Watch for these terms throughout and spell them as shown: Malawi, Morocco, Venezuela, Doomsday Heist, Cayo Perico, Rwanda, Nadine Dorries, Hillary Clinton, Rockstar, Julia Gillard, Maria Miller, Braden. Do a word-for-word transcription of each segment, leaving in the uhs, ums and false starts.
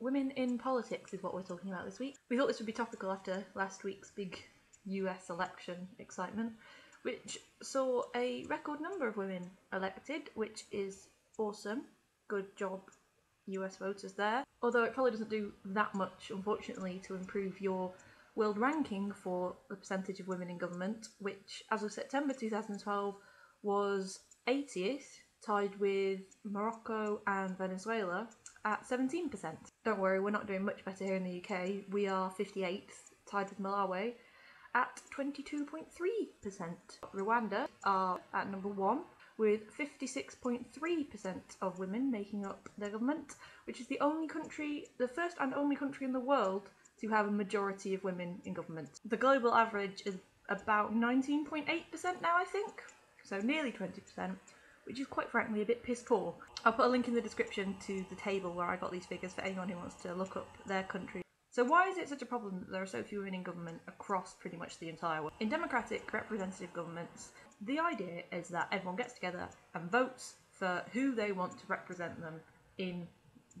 Women in politics is what we're talking about this week. We thought this would be topical after last week's big U S election excitement, which saw a record number of women elected, which is awesome. Good job, U S voters there. Although it probably doesn't do that much, unfortunately, to improve your world ranking for the percentage of women in government, which, as of September two thousand twelve, was eightieth, tied with Morocco and Venezuela at seventeen percent. Don't worry, we're not doing much better here in the U K. We are fifty-eighth, tied with Malawi at twenty-two point three percent. Rwanda are at number one, with fifty-six point three percent of women making up their government, which is the only country, the first and only country in the world to have a majority of women in government. The global average is about nineteen point eight percent now, I think, so nearly twenty percent, which is quite frankly a bit piss poor. I'll put a link in the description to the table where I got these figures for anyone who wants to look up their country. So why is it such a problem that there are so few women in government across pretty much the entire world? In democratic representative governments, the idea is that everyone gets together and votes for who they want to represent them in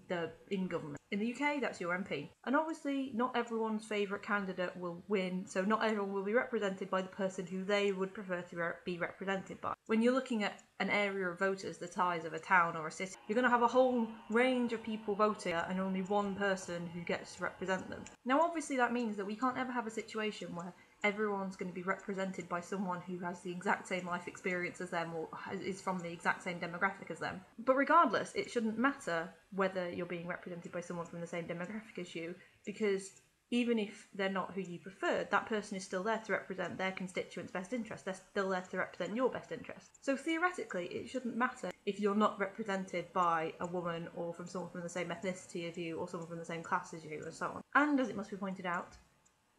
the in government. In the U K, that's your M P. And obviously, not everyone's favourite candidate will win, so not everyone will be represented by the person who they would prefer to re- be represented by. When you're looking at an area of voters the size of a town or a city, you're going to have a whole range of people voting and only one person who gets to represent them. Now, obviously, that means that we can't ever have a situation where everyone's going to be represented by someone who has the exact same life experience as them or is from the exact same demographic as them. But regardless, it shouldn't matter whether you're being represented by someone from the same demographic as you, because even if they're not who you preferred, that person is still there to represent their constituents' best interests. They're still there to represent your best interests. So theoretically, it shouldn't matter if you're not represented by a woman or from someone from the same ethnicity as you or someone from the same class as you and so on. And as it must be pointed out,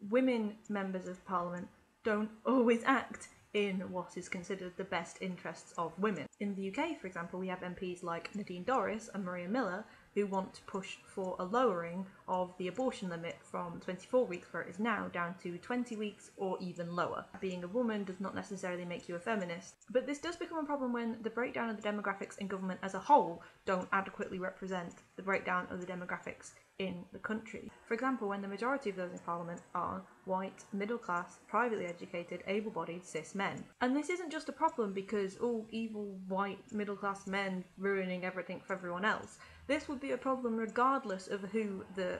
women members of parliament don't always act in what is considered the best interests of women. In the U K, for example, we have M Ps like Nadine Dorries and Maria Miller who want to push for a lowering of the abortion limit from twenty-four weeks, where it is now, down to twenty weeks or even lower. Being a woman does not necessarily make you a feminist, but this does become a problem when the breakdown of the demographics in government as a whole don't adequately represent the breakdown of the demographics in the country. For example, when the majority of those in parliament are white, middle-class, privately educated, able-bodied cis men. And this isn't just a problem because, oh, evil white middle-class men ruining everything for everyone else. This would be a problem regardless of who the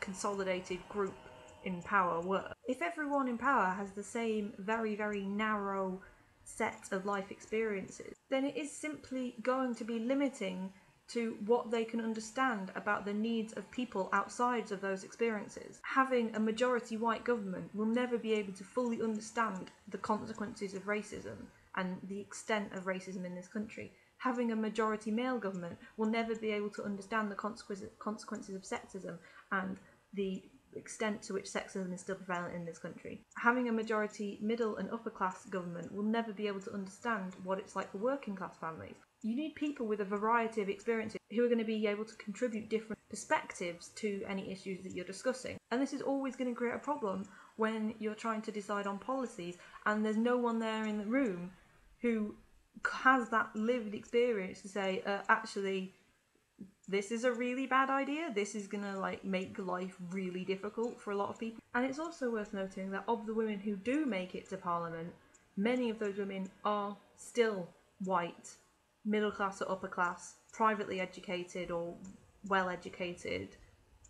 consolidated group in power were. If everyone in power has the same very, very narrow set of life experiences, then it is simply going to be limiting to what they can understand about the needs of people outside of those experiences. Having a majority white government will never be able to fully understand the consequences of racism and the extent of racism in this country. Having a majority male government will never be able to understand the consequences of sexism and the extent to which sexism is still prevalent in this country. Having a majority middle and upper class government will never be able to understand what it's like for working class families. You need people with a variety of experiences who are going to be able to contribute different perspectives to any issues that you're discussing. And this is always going to create a problem when you're trying to decide on policies and there's no one there in the room who has that lived experience to say, uh, actually, this is a really bad idea, this is gonna like make life really difficult for a lot of people. And it's also worth noting that of the women who do make it to parliament, many of those women are still white, middle class or upper class, privately educated or well educated,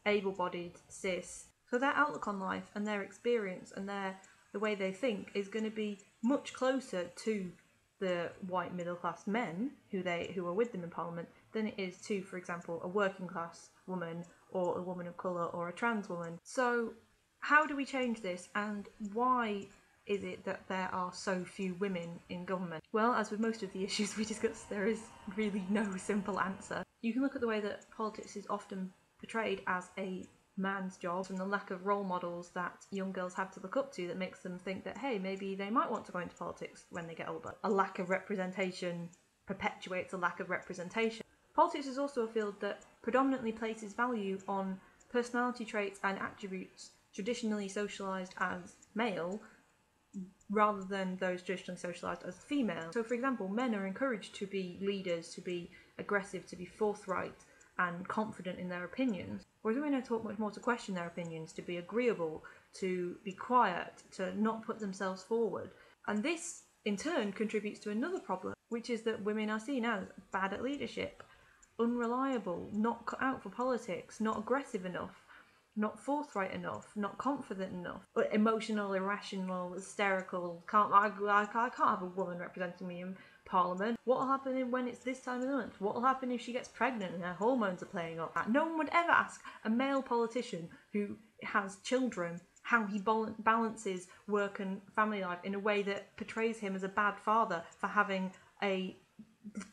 able-bodied, cis. So their outlook on life and their experience and their the way they think is going to be much closer to the white middle class men who they who are with them in parliament than it is to, for example, a working class woman or a woman of colour or a trans woman. So how do we change this, and why is it that there are so few women in government? Well, as with most of the issues we discussed, there is really no simple answer. You can look at the way that politics is often portrayed as a man's job, and the lack of role models that young girls have to look up to that makes them think that, hey, maybe they might want to go into politics when they get older. A lack of representation perpetuates a lack of representation. Politics is also a field that predominantly places value on personality traits and attributes traditionally socialised as male rather than those traditionally socialised as female. So, for example, men are encouraged to be leaders, to be aggressive, to be forthright, and confident in their opinions. Whereas women are taught much more to question their opinions, to be agreeable, to be quiet, to not put themselves forward. And this, in turn, contributes to another problem, which is that women are seen as bad at leadership, unreliable, not cut out for politics, not aggressive enough, not forthright enough, not confident enough, emotional, irrational, hysterical. Can't I, I, I can't have a woman representing me in Parliament. What will happen when it's this time of the month? What will happen if she gets pregnant and her hormones are playing up? No one would ever ask a male politician who has children how he balances work and family life in a way that portrays him as a bad father for having a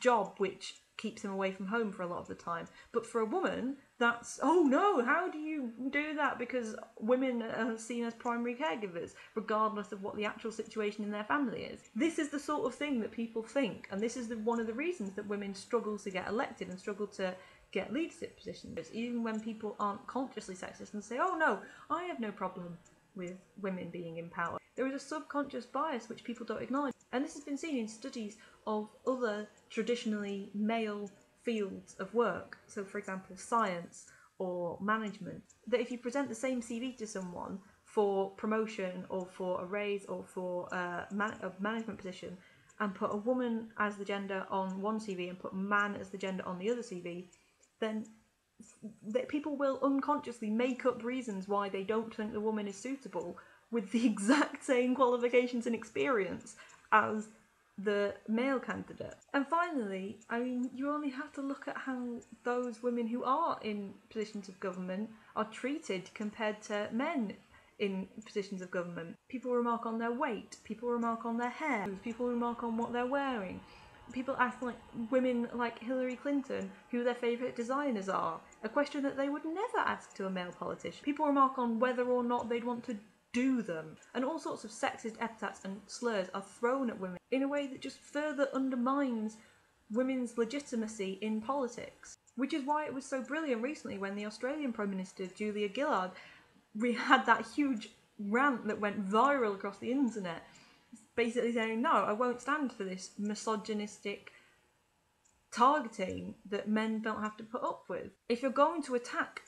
job which keeps him away from home for a lot of the time. But for a woman, that's, oh no, how do you do that? Because women are seen as primary caregivers, regardless of what the actual situation in their family is. This is the sort of thing that people think, and this is the, one of the reasons that women struggle to get elected and struggle to get leadership positions. It's even when people aren't consciously sexist and say, oh no, I have no problem with women being in power. There is a subconscious bias which people don't acknowledge. And this has been seen in studies of other traditionally male fields of work, so for example science or management, that if you present the same C V to someone for promotion or for a raise or for a, man a management position and put a woman as the gender on one C V and put man as the gender on the other C V, then that people will unconsciously make up reasons why they don't think the woman is suitable with the exact same qualifications and experience as the male candidate. And finally, I mean, you only have to look at how those women who are in positions of government are treated compared to men in positions of government. People remark on their weight, people remark on their hair, people remark on what they're wearing. People ask like women like Hillary Clinton who their favourite designers are, a question that they would never ask to a male politician. People remark on whether or not they'd want to do them. And all sorts of sexist epithets and slurs are thrown at women in a way that just further undermines women's legitimacy in politics. Which is why it was so brilliant recently when the Australian Prime Minister, Julia Gillard, had that huge rant that went viral across the internet, basically saying, no, I won't stand for this misogynistic targeting that men don't have to put up with. If you're going to attack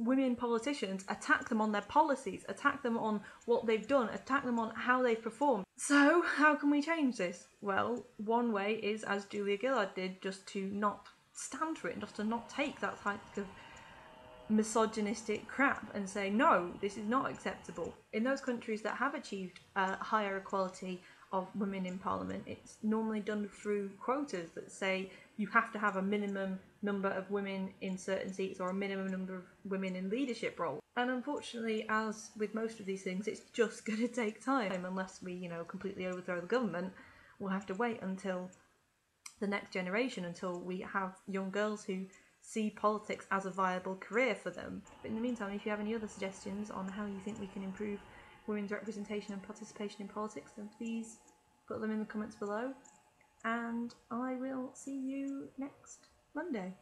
women politicians, attack them on their policies, attack them on what they've done, attack them on how they've performed. So how can we change this? Well, one way is, as Julia Gillard did, just to not stand for it, just to not take that type of misogynistic crap and say, no, this is not acceptable. In those countries that have achieved uh, higher equality of women in parliament, it's normally done through quotas that say you have to have a minimum number of women in certain seats or a minimum number of women in leadership roles. And unfortunately, as with most of these things, it's just going to take time. Unless we, you know, completely overthrow the government, we'll have to wait until the next generation, until we have young girls who see politics as a viable career for them. But in the meantime, if you have any other suggestions on how you think we can improve women's representation and participation in politics, then please put them in the comments below. And I will see you next Monday.